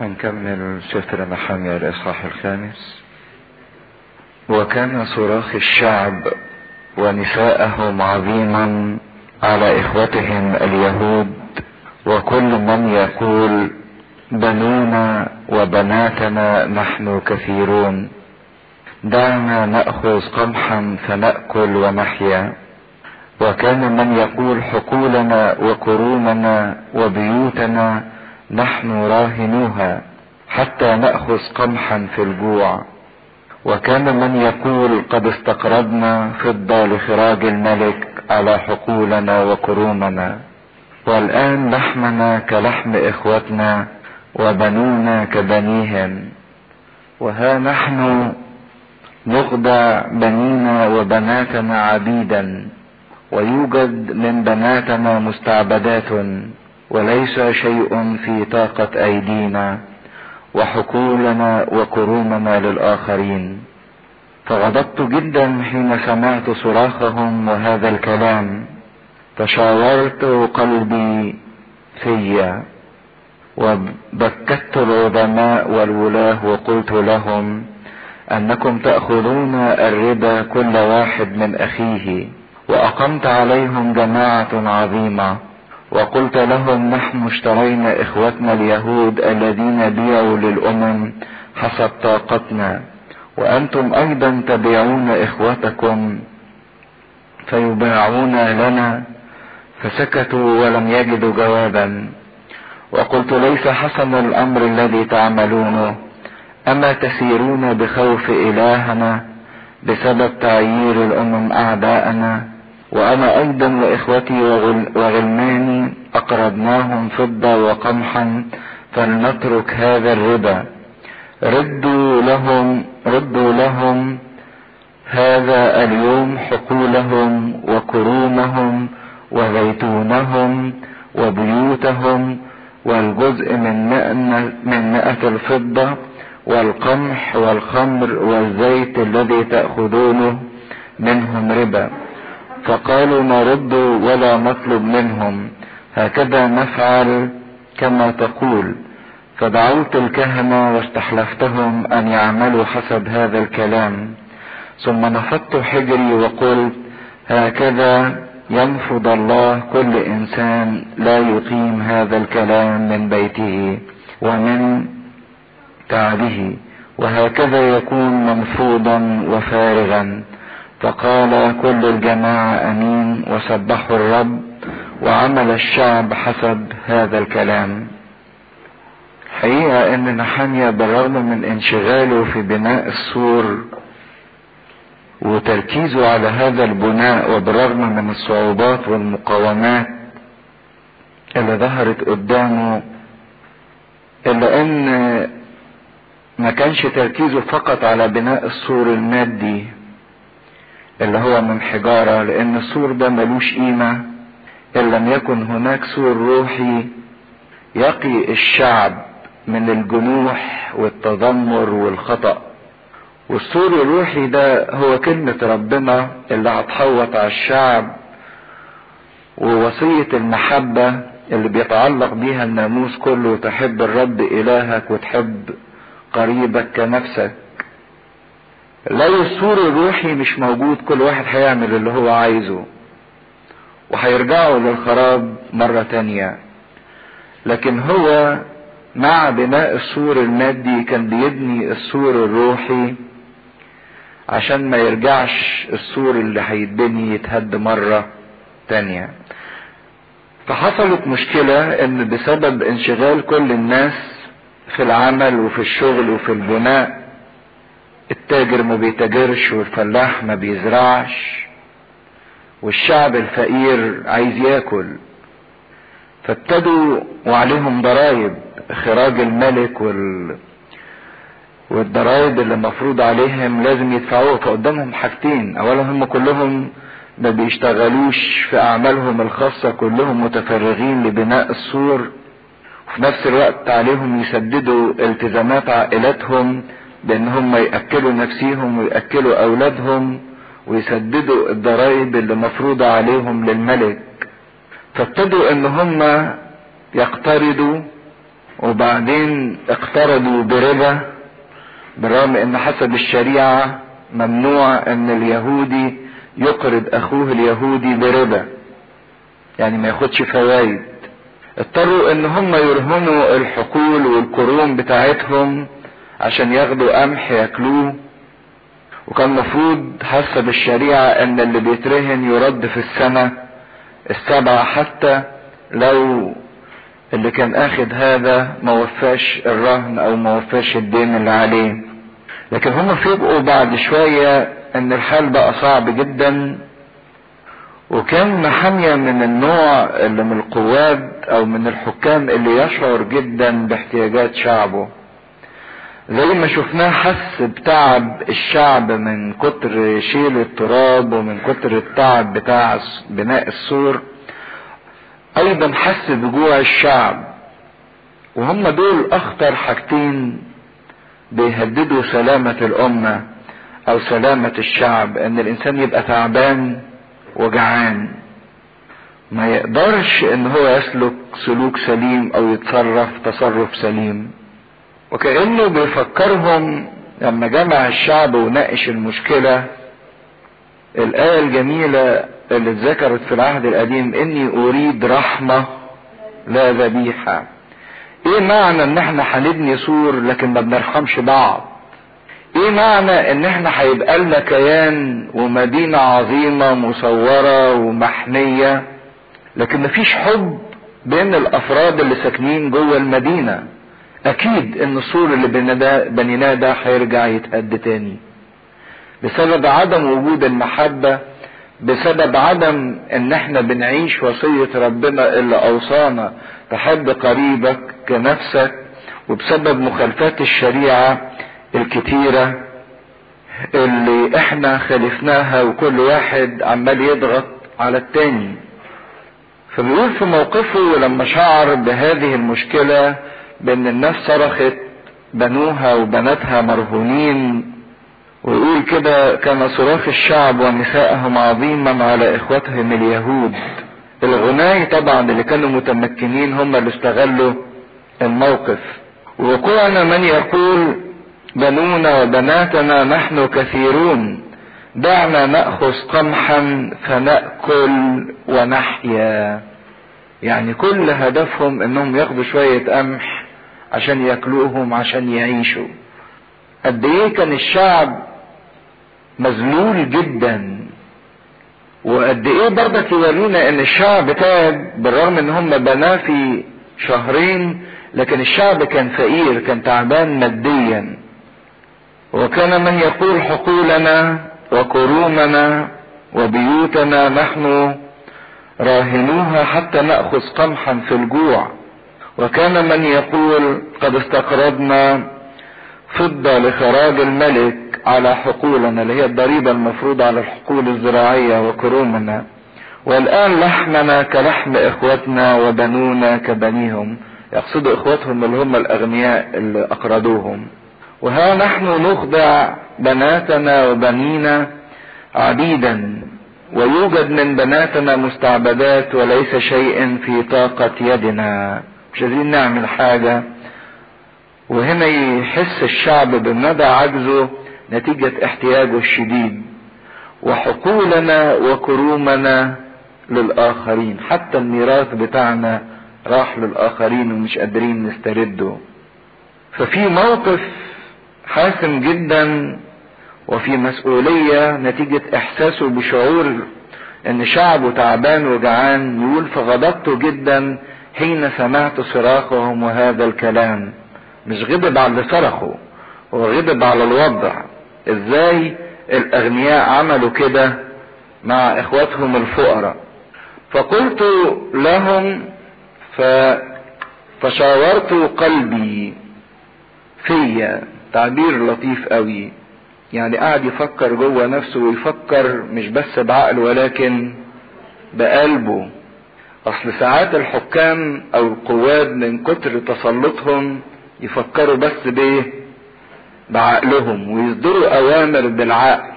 هنكمل سفر نحميا الإصحاح الخامس. وكان صراخ الشعب ونسائهم عظيما على إخوتهم اليهود وكل من يقول بنونا وبناتنا نحن كثيرون، دعنا نأخذ قمحا فنأكل ونحيا. وكان من يقول حقولنا وكرومنا وبيوتنا نحن راهنوها حتى نأخذ قمحا في الجوع. وكان من يقول قد استقرضنا فضة لخراج الملك على حقولنا وكرومنا، والآن لحمنا كلحم إخوتنا وبنونا كبنيهم، وها نحن نخضع بنينا وبناتنا عبيدا، ويوجد من بناتنا مستعبدات وليس شيء في طاقة أيدينا، وحقولنا وكرومنا للآخرين. فغضبت جدا حين سمعت صراخهم وهذا الكلام، تشاورت قلبي فيا، وبكت العظماء والولاه وقلت لهم أنكم تأخذون الربا كل واحد من أخيه. وأقمت عليهم جماعة عظيمة وقلت لهم نحن اشترينا إخوتنا اليهود الذين بيعوا للأمم حسب طاقتنا، وأنتم أيضا تبيعون إخوتكم فيباعون لنا. فسكتوا ولم يجدوا جوابا. وقلت ليس حسن الأمر الذي تعملونه، أما تسيرون بخوف إلهنا بسبب تعيير الأمم أعداءنا؟ وأنا أيضا وإخوتي وغلماني أقرضناهم فضة وقمحا، فلنترك هذا الربا. ردوا لهم هذا اليوم حقولهم وكرومهم وزيتونهم وبيوتهم والجزء من 100 الفضة والقمح والخمر والزيت الذي تأخذونه منهم ربا. فقالوا نرد ولا نطلب منهم، هكذا نفعل كما تقول. فدعوت الكهنة واستحلفتهم أن يعملوا حسب هذا الكلام. ثم نفضت حجري وقلت هكذا ينفض الله كل إنسان لا يقيم هذا الكلام من بيته ومن تعبه، وهكذا يكون منفوضا وفارغا. فقال كل الجماعة أمين وسبحوا الرب، وعمل الشعب حسب هذا الكلام. حقيقة أن نحميا بالرغم من انشغاله في بناء السور وتركيزه على هذا البناء، وبالرغم من الصعوبات والمقاومات اللي ظهرت قدامه، إلا أن ما كانش تركيزه فقط على بناء السور المادي اللي هو من حجارة، لأن السور ده ملوش قيمة إن لم يكن هناك سور روحي يقي الشعب من الجنوح والتذمر والخطأ. والسور الروحي ده هو كلمة ربنا اللي هتحوط على الشعب، ووصية المحبة اللي بيتعلق بيها الناموس كله، تحب الرب إلهك وتحب قريبك كنفسك. لو السور الروحي مش موجود كل واحد هيعمل اللي هو عايزه وهيرجعوا للخراب مرة تانية. لكن هو مع بناء السور المادي كان بيبني السور الروحي عشان ما يرجعش السور اللي هيتبني يتهد مرة تانية. فحصلت مشكلة ان بسبب انشغال كل الناس في العمل وفي الشغل وفي البناء، التاجر ما بيتاجرش والفلاح ما بيزرعش والشعب الفقير عايز ياكل، فابتدوا وعليهم ضرائب خراج الملك والضرائب اللي مفروض عليهم لازم يدفعوها. فقدامهم حاجتين، اولا هم كلهم ما بيشتغلوش في اعمالهم الخاصة، كلهم متفرغين لبناء السور، وفي نفس الوقت عليهم يسددوا التزامات عائلاتهم بان هم يأكلوا نفسيهم ويأكلوا اولادهم ويسددوا الضرائب اللي مفروضة عليهم للملك. فابتدوا ان هم يقترضوا وبعدين اقترضوا بربا، بالرغم ان حسب الشريعة ممنوع ان اليهودي يقرض اخوه اليهودي بربا، يعني ما ياخدش فوائد. اضطروا ان هم يرهنوا الحقول والقرون بتاعتهم عشان ياخدوا قمح ياكلوه. وكان مفروض حسب الشريعة ان اللي بيترهن يرد في السنة السبعة، حتى لو اللي كان اخد هذا موفاش الرهن او موفاش الدين اللي عليه. لكن هم فيبقوا بعد شوية ان الحال بقى صعب جدا. وكان نحميا من النوع اللي من القواد او من الحكام اللي يشعر جدا باحتياجات شعبه، زي ما شفناه حس بتعب الشعب من كتر شيل التراب ومن كتر التعب بتاع بناء السور، ايضا حس بجوع الشعب. وهم دول اخطر حاجتين بيهددوا سلامة الامة او سلامة الشعب، ان الانسان يبقى تعبان وجعان ما يقدرش ان هو يسلك سلوك سليم او يتصرف تصرف سليم. وكأنه بيفكرهم لما جمع الشعب وناقش المشكلة الآية الجميلة اللي اتذكرت في العهد القديم، اني اريد رحمة لا ذبيحة. ايه معنى ان احنا هنبني سور لكن ما بنرحمش بعض؟ ايه معنى ان احنا هيبقى لنا كيان ومدينة عظيمة مصورة ومحمية لكن مفيش حب بين الافراد اللي ساكنين جوه المدينة؟ اكيد ان السور اللي بنيناه ده هيرجع يتهد تاني بسبب عدم وجود المحبة، بسبب عدم ان احنا بنعيش وصية ربنا اللي اوصانا تحب قريبك كنفسك، وبسبب مخالفات الشريعة الكتيرة اللي احنا خالفناها وكل واحد عمال يضغط على التاني. فبيقول في موقفه لما شعر بهذه المشكلة بان الناس صرخت بنوها وبناتها مرهونين، ويقول كده كان صراخ الشعب ونسائهم عظيما على اخوتهم اليهود. الغناة طبعا اللي كانوا متمكنين هم اللي استغلوا الموقف. وقعنا من يقول بنونا وبناتنا نحن كثيرون، دعنا نأخذ قمحا فنأكل ونحيا. يعني كل هدفهم انهم ياخدوا شوية قمح عشان ياكلوهم عشان يعيشوا. قد ايه كان الشعب مذلول جدا، وقد ايه برضك يورينا ان الشعب تعب بالرغم ان هم بناه في شهرين، لكن الشعب كان فقير كان تعبان ماديا. وكان من يقول حقولنا وكرومنا وبيوتنا نحن راهنوها حتى نأخذ قمحا في الجوع. وكان من يقول قد استقرضنا فضة لخراج الملك على حقولنا، اللي هي الضريبة المفروضة على الحقول الزراعية، وكرومنا، والآن لحمنا كلحم اخوتنا وبنونا كبنيهم. يقصدوا اخوتهم اللي هم الاغنياء اللي اقرضوهم. وها نحن نخضع بناتنا وبنينا عبيدا، ويوجد من بناتنا مستعبدات وليس شيء في طاقة يدنا، مش عايزين نعمل حاجة. وهنا يحس الشعب بالندى عجزه نتيجة احتياجه الشديد، وحقولنا وكرومنا للآخرين. حتى الميراث بتاعنا راح للآخرين ومش قادرين نسترده. ففي موقف حاسم جدا وفي مسؤولية نتيجة احساسه بشعور ان شعبه تعبان وجعان. يقول فغضبت جدا حين سمعت صراخهم وهذا الكلام. مش غضب على اللي صرخوا، هو غضب على الوضع، ازاي الاغنياء عملوا كده مع اخواتهم الفقراء. فقلت لهم فشاورت قلبي فيا. تعبير لطيف قوي، يعني قاعد يفكر جوه نفسه، ويفكر مش بس بعقله ولكن بقلبه. اصل ساعات الحكام او القواد من كتر تسلطهم يفكروا بس بايه؟ بعقلهم، ويصدروا اوامر بالعقل.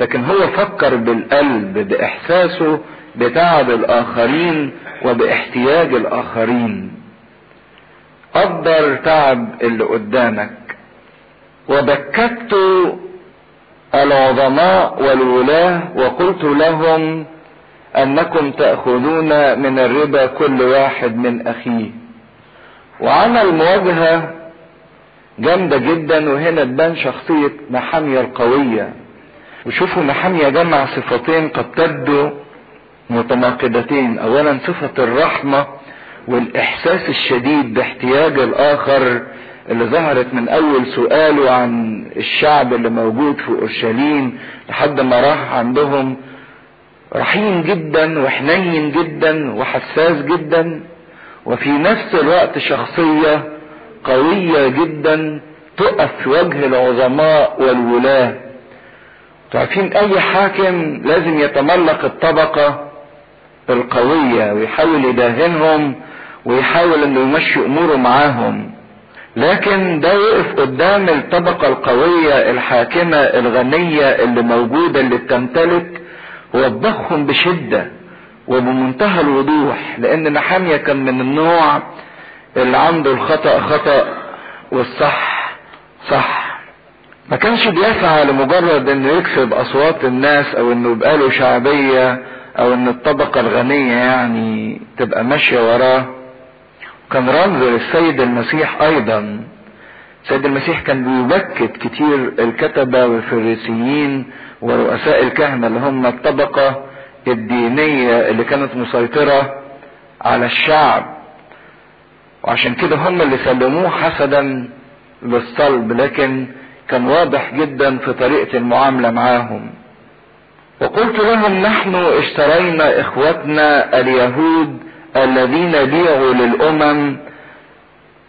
لكن هو فكر بالقلب، باحساسه بتعب الاخرين وباحتياج الاخرين. قدر تعب اللي قدامك. وبكت العظماء والولاة وقلت لهم انكم تأخذون من الربا كل واحد من اخيه. وعمل مواجهة جامدة جدا، وهنا تبان شخصية نحميا القوية. وشوفوا نحميا جمع صفتين قد تبدو متناقضتين، اولا صفة الرحمة والاحساس الشديد باحتياج الاخر اللي ظهرت من اول سؤاله عن الشعب اللي موجود في اورشليم لحد ما راح عندهم، رحيم جدا وحنين جدا وحساس جدا، وفي نفس الوقت شخصية قوية جدا تقف في وجه العظماء والولاة. تعرفين اي حاكم لازم يتملق الطبقة القوية ويحاول يداهنهم ويحاول انه يمشي اموره معاهم، لكن ده يقف قدام الطبقة القوية الحاكمة الغنية اللي موجودة اللي بتمتلك، ووضحهم بشدة وبمنتهى الوضوح، لان نحميا كان من النوع اللي عنده الخطأ خطأ والصح صح. ما كانش بيسعى لمجرد انه يكسب اصوات الناس او انه يبقى له شعبية او ان الطبقة الغنية يعني تبقى ماشية وراه. كان رمز للسيد المسيح ايضا. السيد المسيح كان بيبكت كتير الكتبة والفريسيين ورؤساء الكهنة اللي هم الطبقة الدينية اللي كانت مسيطرة على الشعب، وعشان كده هم اللي سلموه حسدا للصلب، لكن كان واضح جدا في طريقة المعاملة معاهم. وقلت لهم نحن اشترينا اخوتنا اليهود الذين بيعوا للامم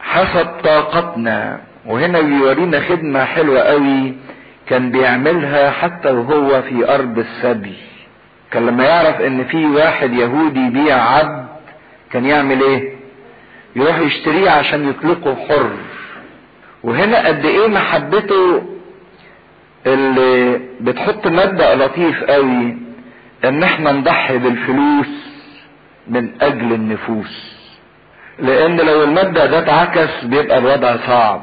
حسب طاقتنا. وهنا بيورينا خدمة حلوة قوي كان بيعملها حتى وهو في ارض السبي. كان لما يعرف ان في واحد يهودي بيع عبد كان يعمل ايه؟ يروح يشتريه عشان يطلقه حر. وهنا قد ايه محبته اللي بتحط مبدأ لطيف قوي ان احنا نضحي بالفلوس من اجل النفوس، لان لو المبدأ ده اتعكس بيبقى الوضع صعب،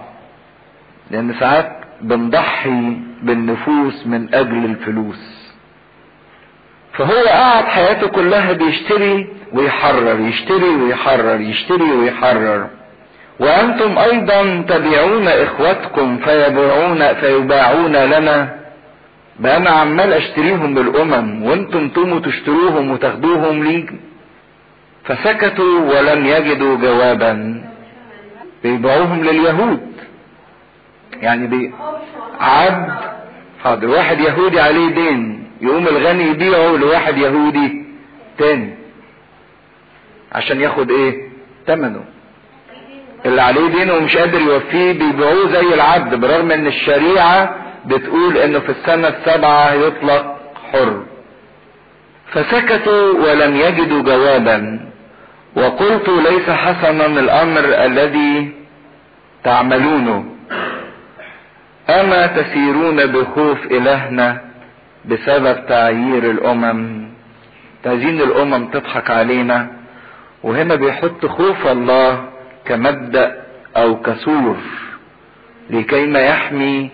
لان ساعات بنضحي بالنفوس من اجل الفلوس. فهو قعد حياته كلها بيشتري ويحرر يشتري ويحرر يشتري ويحرر. وانتم ايضا تبيعون اخوتكم فيباعون لنا. بقى انا عمال اشتريهم بالامم وانتم تقوموا تشتروهم وتاخدوهم لي. فسكتوا ولم يجدوا جوابا. بيبيعوهم لليهود، يعني عبد حاضر واحد يهودي عليه دين، يقوم الغني يبيعه لواحد يهودي تاني عشان ياخد ايه؟ ثمنه اللي عليه دين ومش قادر يوفيه، بيبيعوه زي العبد، برغم ان الشريعة بتقول انه في السنة السابعة يطلق حر. فسكتوا ولم يجدوا جوابا. وقلت ليس حسنا الامر الذي تعملونه، اما تسيرون بخوف الهنا بسبب تعيير الامم. عايزين الامم تضحك علينا، وهنا بيحط خوف الله كمبدأ او كسور لكي ما يحمي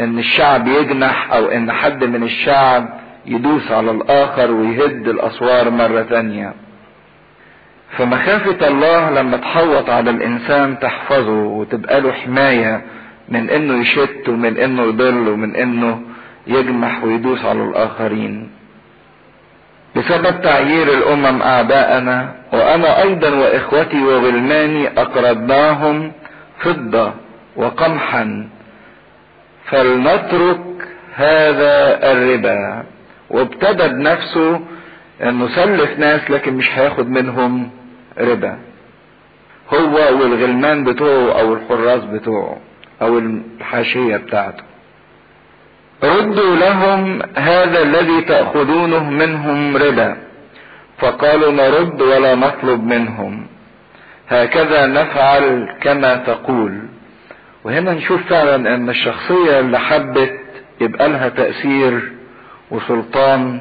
ان الشعب يجنح او ان حد من الشعب يدوس على الاخر ويهد الاسوار مرة ثانية. فمخافة الله لما تحوط على الانسان تحفظه وتبقى له حماية من انه يشت ومن انه يضل ومن انه يجمح ويدوس على الاخرين. بسبب تعيير الامم اعداءنا، وانا ايضا واخوتي وغلماني اقرضناهم فضة وقمحا، فلنترك هذا الربا. وابتدى بنفسه انه سلف ناس لكن مش هياخد منهم ربا، هو والغلمان بتوعه او الحراس بتوعه او الحاشية بتاعته. ردوا لهم هذا الذي تأخذونه منهم ربا. فقالوا نرد ولا نطلب منهم، هكذا نفعل كما تقول. وهنا نشوف فعلا ان الشخصية اللي حبت يبقى لها تأثير وسلطان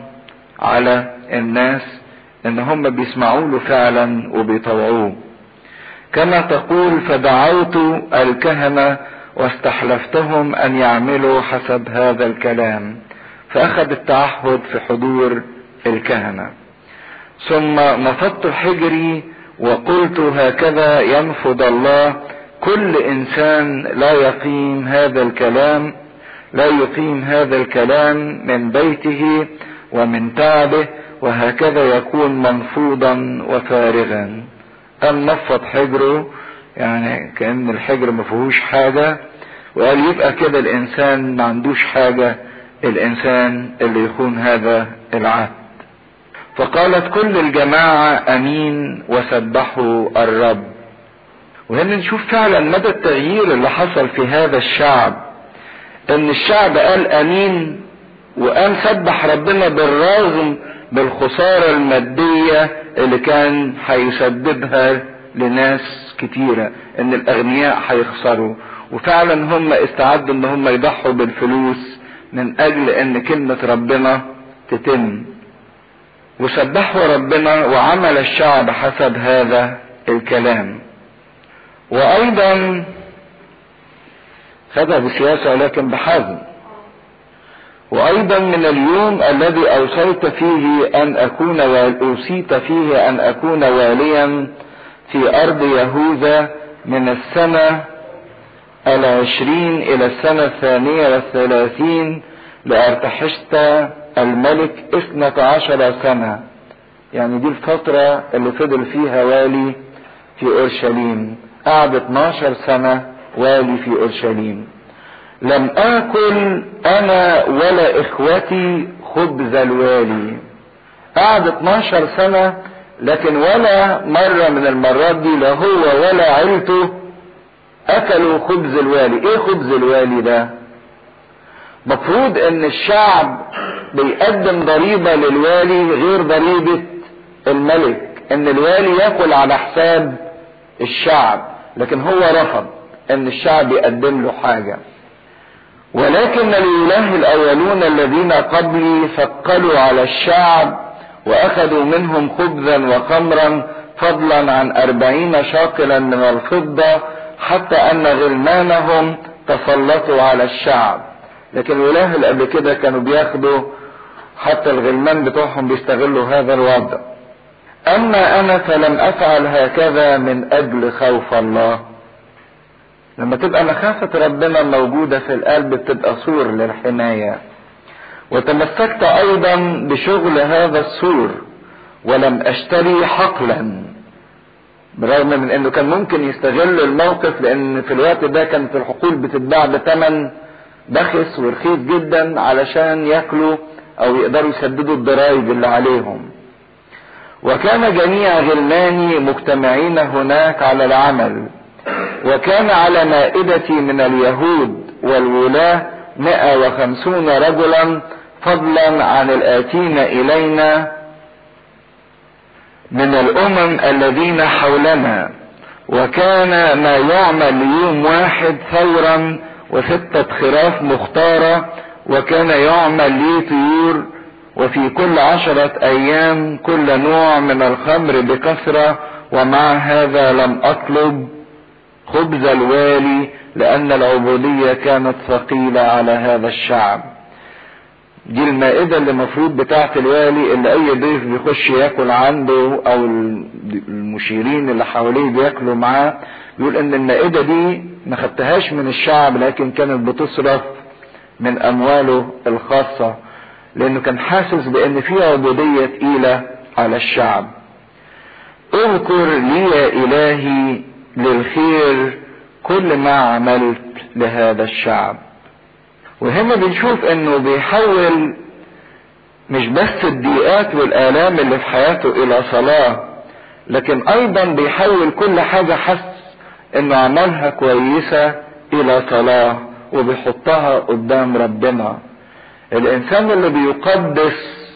على الناس ان هم بيسمعوا له فعلا وبيطوعوه. كما تقول فدعوت الكهنة واستحلفتهم أن يعملوا حسب هذا الكلام، فأخذ التعهد في حضور الكهنة. ثم نفضت حجري وقلت هكذا ينفض الله كل إنسان لا يقيم هذا الكلام من بيته ومن تعبه، وهكذا يكون منفوضا وفارغا. قام نفض حجره، يعني كأن الحجر ما فيهوش حاجة، وقال يبقى كده الإنسان ما عندوش حاجة، الإنسان اللي يخون هذا العهد. فقالت كل الجماعة أمين وسبحوا الرب. وهنا نشوف فعلا مدى التغيير اللي حصل في هذا الشعب، ان الشعب قال أمين وقام سبح ربنا بالرغم بالخسارة المادية اللي كان هيسببها لناس كتيرة، ان الاغنياء هيخسروا. وفعلا هم استعدوا ان هم يضحوا بالفلوس من اجل ان كلمة ربنا تتم. وسبحوا ربنا وعمل الشعب حسب هذا الكلام. وايضا خدها بسياسة لكن بحزم. وايضا من اليوم الذي اوصيت فيه ان اكون واليا في ارض يهوذا من السنة 20 الى 32 لأرتحشستا الملك 12 سنة، يعني دي الفترة اللي فضل فيها والي في اورشليم، قعد 12 سنة والي في اورشليم. لم اكل انا ولا اخوتي خبز الوالي. قعد 12 سنة، لكن ولا مرة من المرات دي لا هو ولا عيلته اكلوا خبز الوالي. ايه خبز الوالي ده؟ مفروض ان الشعب بيقدم ضريبة للوالي غير ضريبة الملك، ان الوالي ياكل على حساب الشعب، لكن هو رفض ان الشعب يقدم له حاجة. ولكن الإله الاولون الذين قبلي ثقلوا على الشعب واخذوا منهم خبزا وخمرا فضلا عن 40 شاقلا من الفضة، حتى ان غلمانهم تسلطوا على الشعب. لكن الإله اللي قبل كده كانوا بياخدوا حتى الغلمان بتوعهم، بيستغلوا هذا الوضع. اما انا فلم افعل هكذا من اجل خوف الله. لما تبقى مخافة ربنا موجودة في القلب بتبقى سور للحماية. وتمسكت ايضا بشغل هذا السور ولم اشتري حقلا، برغم من انه كان ممكن يستغل الموقف، لان في الوقت ده كانت الحقول بتتباع بثمن بخس ورخيص جدا علشان ياكلوا او يقدروا يسددوا الضرايب اللي عليهم. وكان جميع غلماني مجتمعين هناك على العمل، وكان على مائدتي من اليهود والولاة 150 رجلا فضلا عن الآتين إلينا من الأمم الذين حولنا. وكان ما يعمل ليوم واحد ثورا و6 خراف مختارة، وكان يعمل لي طيور، وفي كل 10 أيام كل نوع من الخمر بكثرة. ومع هذا لم أطلب خبز الوالي، لأن العبودية كانت ثقيلة على هذا الشعب. دي المائدة اللي مفروض بتاعت الوالي، اللي أي ضيف بيخش ياكل عنده أو المشيرين اللي حواليه بياكلوا معاه. بيقول إن المائدة دي ما خدتهاش من الشعب، لكن كانت بتصرف من أمواله الخاصة، لأنه كان حاسس بأن في عبودية تقيلة على الشعب. اذكر لي يا إلهي للخير كل ما عملت لهذا الشعب. وهنا بنشوف انه بيحول مش بس الضيقات والآلام اللي في حياته الى صلاة، لكن ايضا بيحول كل حاجة حس انه عملها كويسة الى صلاة، وبيحطها قدام ربنا. الانسان اللي بيقدس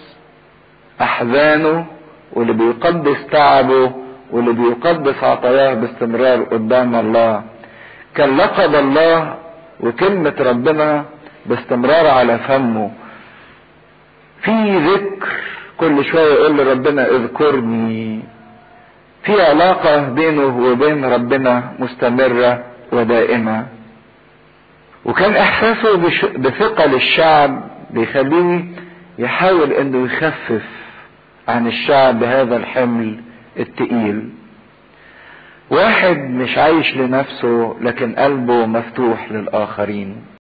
احزانه واللي بيقدس تعبه واللي بيقدس عطاياه باستمرار قدام الله، كان لقب الله وكلمة ربنا باستمرار على فمه. في ذكر كل شوية يقول لربنا اذكرني، في في علاقة بينه وبين ربنا مستمرة ودائمة. وكان احساسه بثقل الشعب بيخليه يحاول انه يخفف عن الشعب هذا الحمل التقيل. واحد مش عايش لنفسه لكن قلبه مفتوح للآخرين.